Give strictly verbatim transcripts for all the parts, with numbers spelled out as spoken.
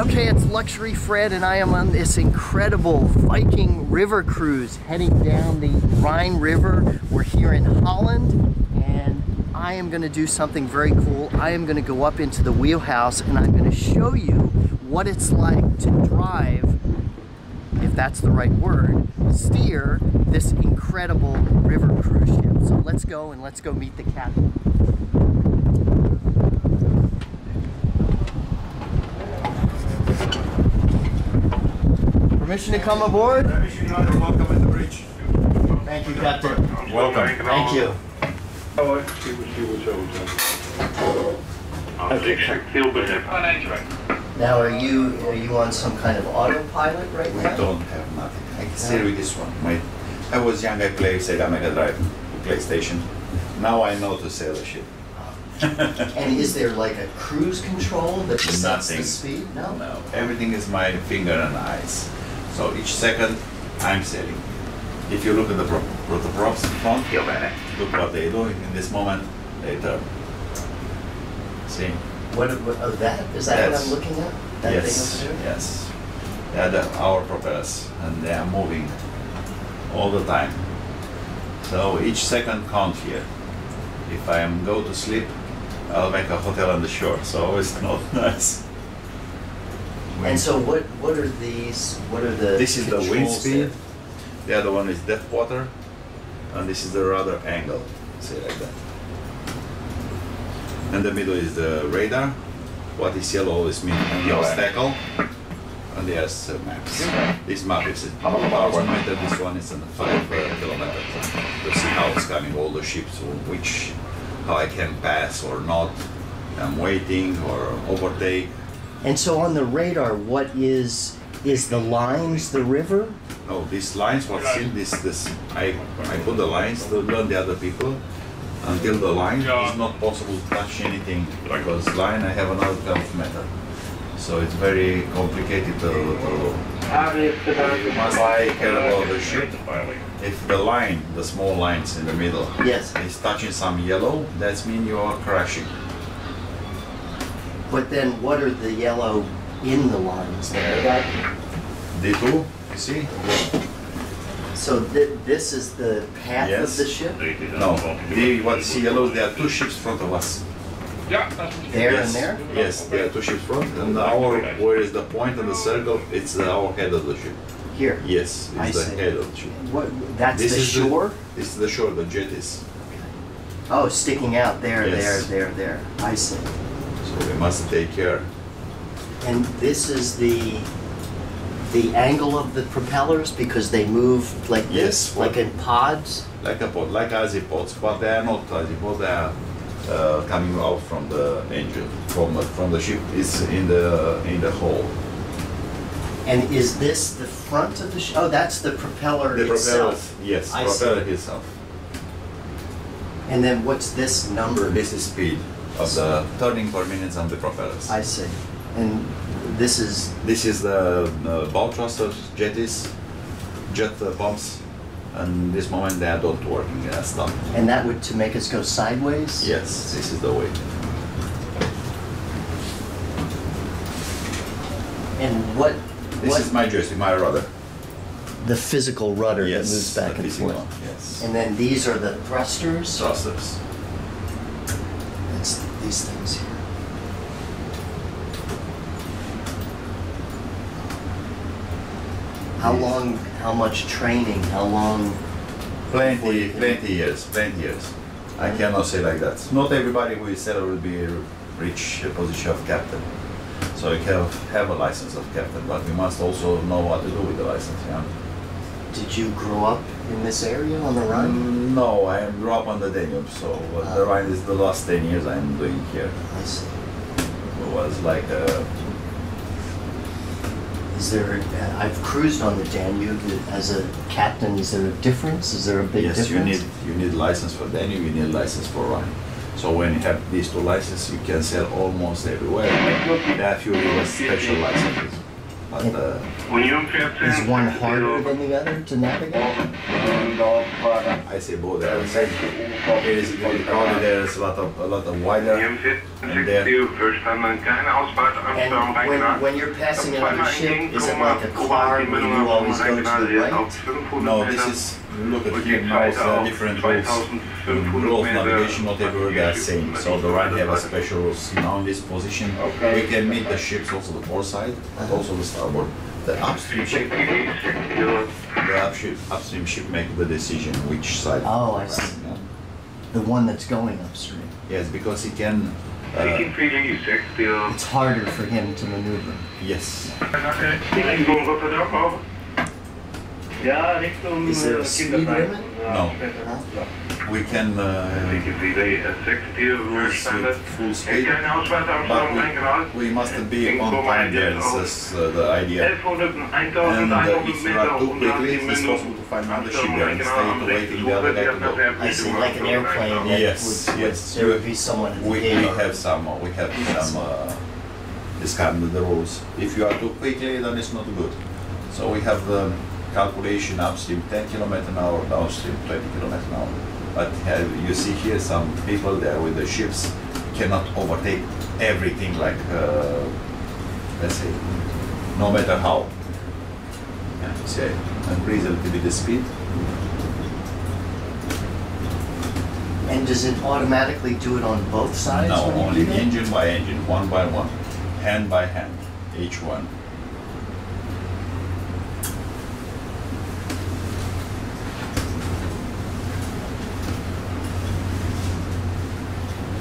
Okay, it's Luxury Fred and I am on this incredible Viking river cruise heading down the Rhine River. We're here in Holland and I am going to do something very cool. I am going to go up into the wheelhouse and I'm going to show you what it's like to drive, if that's the right word, steer this incredible river cruise ship. So let's go and let's go meet the captain. Permission to come aboard? Permission, you are welcome at the bridge. Thank you, Captain. Welcome. Thank you. Now, are you are you on some kind of autopilot right now? We don't have nothing. I can say with this one. My, I was young. I played Sega Mega Drive, PlayStation. Now I know to sail a ship. And is there like a cruise control that sets the speed? No, no. Everything is my finger and eyes. So each second, I'm sailing. If you look at the pro the props in front, look what they're doing in this moment, they turn. See? What of oh, that? Is that yes. What I'm looking at? That yes, thing over there? Yes. They are the, our propellers, and they are moving all the time. So each second counts here. If I am go to sleep, I'll make a hotel on the shore. So it's not nice. And so what, what are these, what are the This is the wind speed. The other one is depth water, and this is the rudder angle, say like that. And the middle is the radar. What is yellow is meaning the obstacle. And there's uh, maps. This map is one meter, this one is on five uh, kilometers. To see how it's coming, all the ships, which, how I can pass or not. I'm waiting or overtake. And so on the radar, what is, is the lines the river? No, these lines, what's in this, this I, I put the lines to learn the other people. Until the line is not possible to touch anything, because line I have another kind of method. So it's very complicated to, to you must take care about the ship. If the line, the small lines in the middle, yes, is touching some yellow, that means you are crashing. But then what are the yellow in the lines? D two, you see? So th this is the path yes. of the ship? No, the, what you see yellow, there are two ships in front of us. Yeah. There yes. and there? Yes, there are two ships front, and our, where is the point of the circle, it's our head of the ship. Here? Yes, it's I the see. head of the ship. What, that's this the shore? The, it's the shore, the jetties. Oh, sticking out there, yes. there, there, there. I see. So we must take care. And this is the the angle of the propellers, because they move like yes, this, like in pods? Like a pod, like azipods, but they are not azipods, they are Uh, coming out from the engine, from uh, from the ship, is in the in the hull. And is this the front of the ship? Oh, that's the propeller the itself. Propeller, yes, I propeller see. itself. And then what's this number? This is speed of so, the turning per minute on the propellers. I see. And this is this is the uh, bow thrusters, jetties, jet uh, pumps. And this moment they are not working and stuff. And that would to make us go sideways? Yes, this is the way. And what... This what, is my jersey, my rudder. The physical rudder yes, that moves back and forth. One, yes. And then these are the thrusters? Thrusters. That's these things here. How long, how much training, how long? Plenty, plenty years, plenty years. I cannot say like that. Not everybody who is sailor will be reach a position of captain. So you have, have a license of captain, but you must also know what to do with the license. Yeah? Did you grow up in this area on the Rhine? Um, no, I grew up on the Danube, so uh, the Rhine is the last ten years I'm doing here. I see. It was like a... Is there, I've cruised on the Danube as a captain. Is there a difference? Is there a big yes, difference? Yes, you need you need license for Danube. You need license for Rhine. So when you have these two licenses, you can sail almost everywhere. There are few special licenses. but the, is one harder than the other to navigate? I say both. I would say it is very crowded. There is a lot of a lot of wider. And there, and when, when you're passing another ship, is it like a car where you always go to the right? No, this is look at here now. It's uh, different rules. Rules navigation, whatever, they are same. So the right have a special rules. Now in this position, we can meet the ships also the port side and also the starboard. The upstream ship, the upstream, upstream ship make the decision which side. Oh, I see. Yeah. The one that's going upstream. Yes, because he can. Uh, it's harder for him to maneuver. Yes. Is there a speed limit? No. Huh? We can uh, full speed, but we, we must be on time there, that's uh, the idea. And uh, if you are too quickly, it's possible to find another ship there and stay waiting the other guy to go. I see, like an airplane. Yes, would, yes. There would be someone. We, we have some, uh, we have some uh, discussion with the rules. If you are too quickly, then it's not good. So we have the um, calculation upstream ten kilometers an hour, downstream twenty kilometers an hour. But uh, you see here some people there with the ships cannot overtake everything like, uh, let's say, no matter how. Yeah, so increase a little bit the speed. And does it automatically do it on both sides? No, only engine by engine, one by one, hand by hand, each one.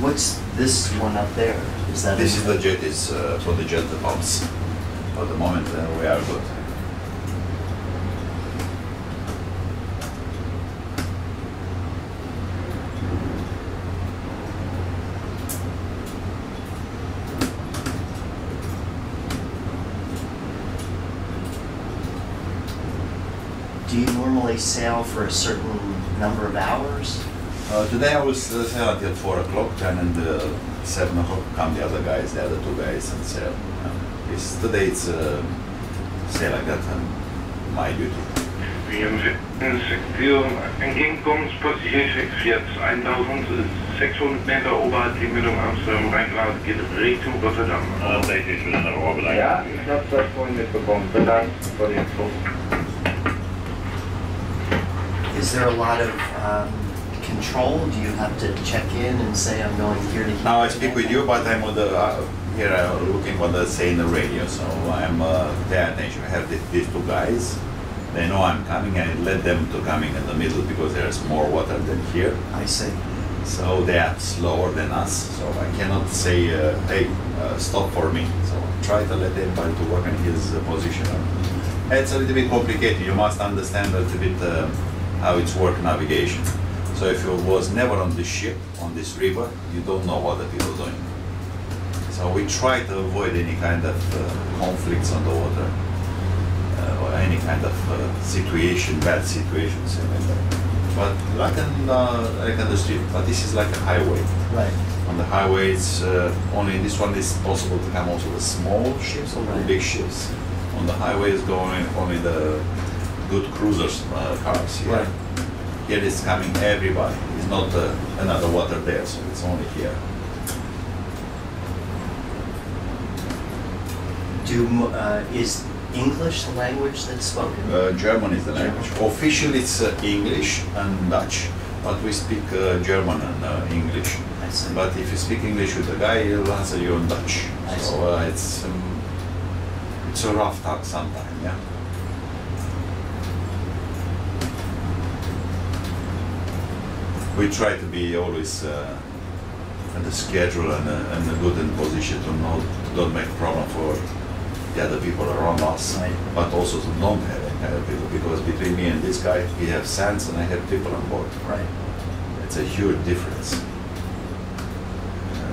What's this one up there? Is that this is the jet, is uh, for the jet, the pumps. For the moment, uh, we are good. Do you normally sail for a certain number of hours? Uh, today I was uh, sail until four o'clock, and then uh, seven o'clock come the other guys, the other two guys, and sail. Uh, it's, today it's uh, sail like that, and my duty. six hundred meter oberhalb die Mündung Amsterdam, Rheingrat geht Richtung Rotterdam. Ja, ich habe das vorhin mitbekommen. Bedankt für die Info. Is there a lot of um, control? Do you have to check in and say I'm going here to here? Now I speak with you, but I'm on the, uh, here I'm looking what they say in the radio, so I'm uh, paying attention. I have this, these two guys, they know I'm coming, and I let them to coming in the middle because there's more water than here. I see. So they are slower than us, so I cannot say, uh, hey, uh, stop for me. So I try to let everybody to work in his uh, position. It's a little bit complicated. You must understand a little bit uh, how it's work navigation. So if you was never on this ship, on this river, you don't know what the people are doing. So we try to avoid any kind of uh, conflicts on the water, uh, or any kind of uh, situation, bad situations. But like in, uh, like on the street, but this is like a highway. Right. On the highway, it's uh, only this one is possible to come also the small ships or the right. big ships. On the highway is going only the good cruisers uh, cars here. Right. Here it's coming everybody. It's not uh, another water there, so it's only here. Do uh, is English the language that's spoken? Uh, German is the language. German. Officially, it's uh, English and Dutch, but we speak uh, German and uh, English. I see. But if you speak English with a guy, he'll answer you in Dutch. I see. So uh, it's um, it's a rough talk sometimes, yeah. We try to be always uh, on the schedule and, uh, and a good in position to not don't make problem for the other people around us, right. But also to not have any kind of people, because between me and this guy, he have sands and I have people on board. Right. It's a huge difference.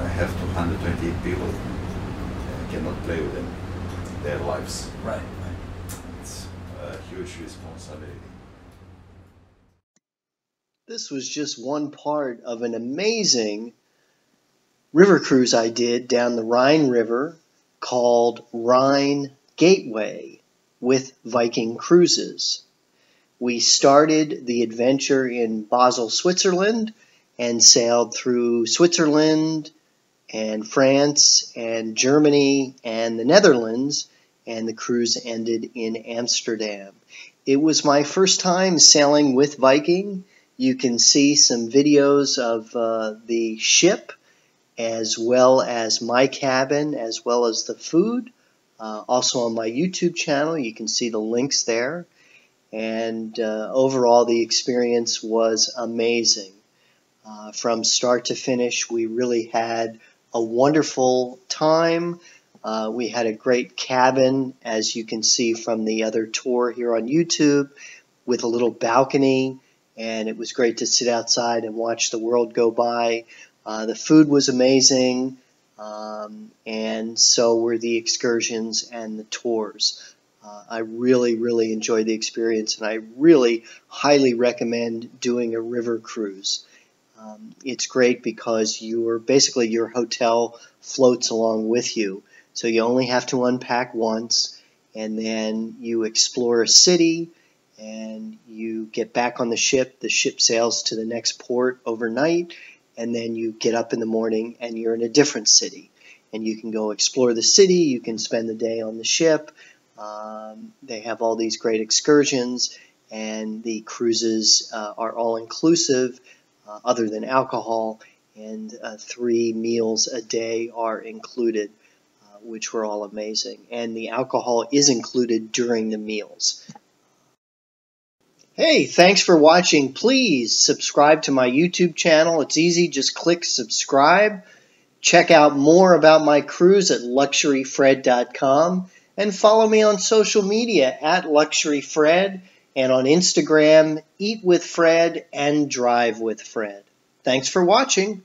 I have two hundred twenty people. I cannot play with them, their lives. Right. Right. It's a huge responsibility. This was just one part of an amazing river cruise I did down the Rhine River called Rhine Gateway with Viking Cruises. We started the adventure in Basel, Switzerland, and sailed through Switzerland and France and Germany and the Netherlands, and the cruise ended in Amsterdam. It was my first time sailing with Viking. You can see some videos of uh, the ship, as well as my cabin, as well as the food. Uh, also on my YouTube channel, you can see the links there. And uh, overall, the experience was amazing. Uh, from start to finish, we really had a wonderful time. Uh, we had a great cabin, as you can see from the other tour here on YouTube, with a little balcony, and it was great to sit outside and watch the world go by. Uh, the food was amazing, um, and so were the excursions and the tours. Uh, I really, really enjoyed the experience, and I really highly recommend doing a river cruise. Um, it's great because you're basically your hotel floats along with you. So you only have to unpack once, and then you explore a city, and you get back on the ship. The ship sails to the next port overnight, and then you get up in the morning and you're in a different city. And you can go explore the city, you can spend the day on the ship. Um, they have all these great excursions, and the cruises uh, are all-inclusive, uh, other than alcohol, and uh, three meals a day are included, uh, which were all amazing. And the alcohol is included during the meals. Hey, thanks for watching. Please subscribe to my YouTube channel. It's easy, just click subscribe. Check out more about my cruise at luxury fred dot com, and follow me on social media at luxury fred, and on Instagram, Eat with Fred and Drive with Fred. Thanks for watching.